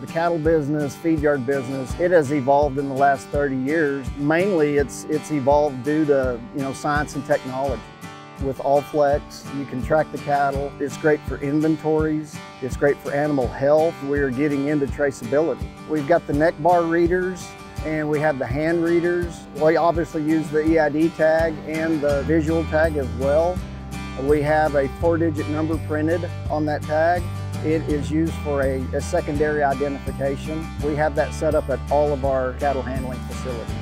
The cattle business, feed yard business, it has evolved in the last 30 years. Mainly it's evolved due to, science and technology. With Allflex, you can track the cattle. It's great for inventories. It's great for animal health. We're getting into traceability. We've got the neck bar readers and we have the hand readers. We obviously use the EID tag and the visual tag as well. We have a 4-digit number printed on that tag. It is used for a secondary identification. We have that set up at all of our cattle handling facilities.